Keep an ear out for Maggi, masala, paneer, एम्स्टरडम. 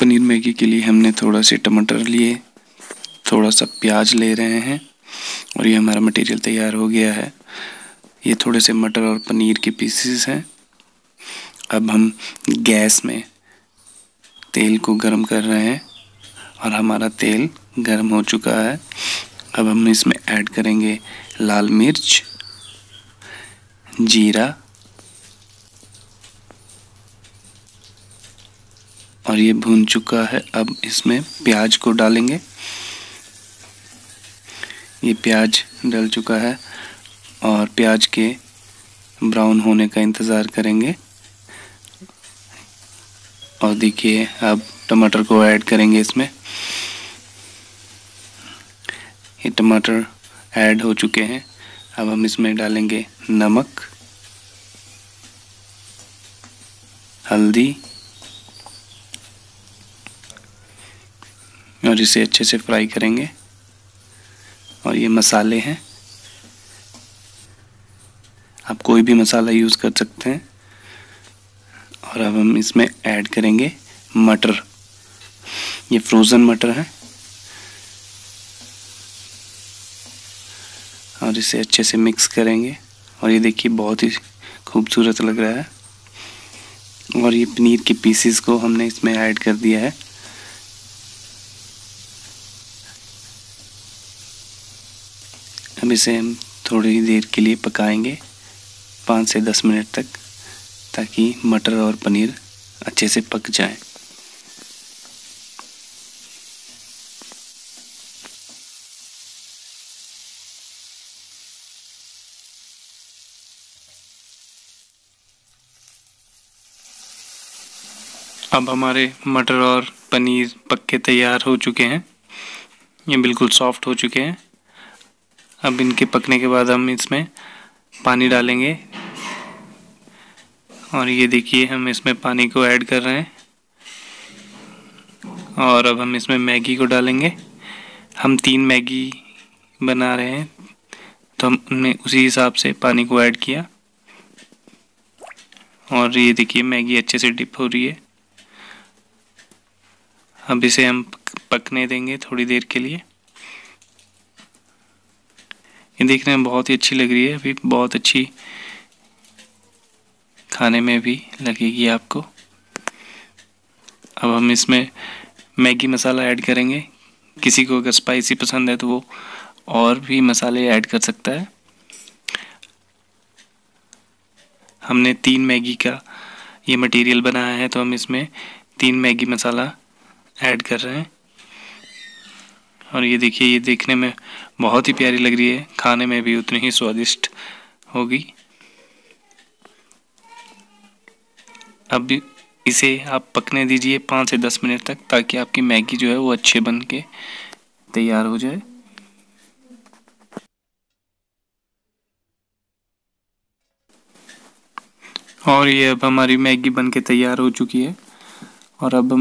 Paneer Maggi के लिए हमने थोड़ा से टमाटर लिए, थोड़ा सा प्याज ले रहे हैं और ये हमारा मटेरियल तैयार हो गया है। ये थोड़े से मटर और पनीर के पीसेस हैं। अब हम गैस में तेल को गर्म कर रहे हैं और हमारा तेल गर्म हो चुका है। अब हम इसमें ऐड करेंगे लाल मिर्च, जीरा और ये भून चुका है। अब इसमें प्याज को डालेंगे। ये प्याज डल चुका है और प्याज के ब्राउन होने का इंतज़ार करेंगे। और देखिए अब टमाटर को ऐड करेंगे इसमें। ये टमाटर ऐड हो चुके हैं। अब हम इसमें डालेंगे नमक, हल्दी और इसे अच्छे से फ्राई करेंगे। और ये मसाले हैं, आप कोई भी मसाला यूज़ कर सकते हैं। और अब हम इसमें ऐड करेंगे मटर, ये फ्रोज़न मटर है और इसे अच्छे से मिक्स करेंगे। और ये देखिए बहुत ही खूबसूरत लग रहा है। और ये पनीर के पीसेस को हमने इसमें ऐड कर दिया है। अब इसे हम थोड़ी देर के लिए पकाएंगे, 5 से 10 मिनट तक, ताकि मटर और पनीर अच्छे से पक जाए। अब हमारे मटर और पनीर पक के तैयार हो चुके हैं। ये बिल्कुल सॉफ्ट हो चुके हैं। अब इनके पकने के बाद हम इसमें पानी डालेंगे और ये देखिए हम इसमें पानी को ऐड कर रहे हैं। और अब हम इसमें मैगी को डालेंगे। हम 3 मैगी बना रहे हैं तो हमने उसी हिसाब से पानी को ऐड किया। और ये देखिए मैगी अच्छे से डिप हो रही है। अब इसे हम पकने देंगे थोड़ी देर के लिए। ये देखने में बहुत ही अच्छी लग रही है, अभी बहुत अच्छी खाने में भी लगेगी आपको। अब हम इसमें मैगी मसाला ऐड करेंगे। किसी को अगर स्पाइसी पसंद है तो वो और भी मसाले ऐड कर सकता है। हमने 3 मैगी का ये मटेरियल बनाया है तो हम इसमें 3 मैगी मसाला ऐड कर रहे हैं। और ये देखिए ये देखने में बहुत ही प्यारी लग रही है, खाने में भी उतनी ही स्वादिष्ट होगी। अब इसे आप पकने दीजिए 5 से 10 मिनट तक, ताकि आपकी मैगी जो है वो अच्छे बन के तैयार हो जाए। और ये अब हमारी मैगी बन के तैयार हो चुकी है। और अब